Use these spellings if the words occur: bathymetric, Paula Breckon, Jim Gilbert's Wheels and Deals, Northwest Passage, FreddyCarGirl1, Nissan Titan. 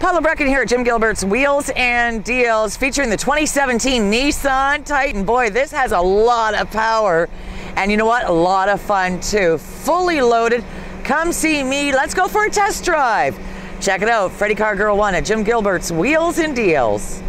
Paula Breckon here at Jim Gilbert's Wheels and Deals, featuring the 2017 Nissan Titan. Boy, this has a lot of power, and you know what? A lot of fun too. Fully loaded. Come see me. Let's go for a test drive. Check it out, FreddyCarGirl1 at Jim Gilbert's Wheels and Deals.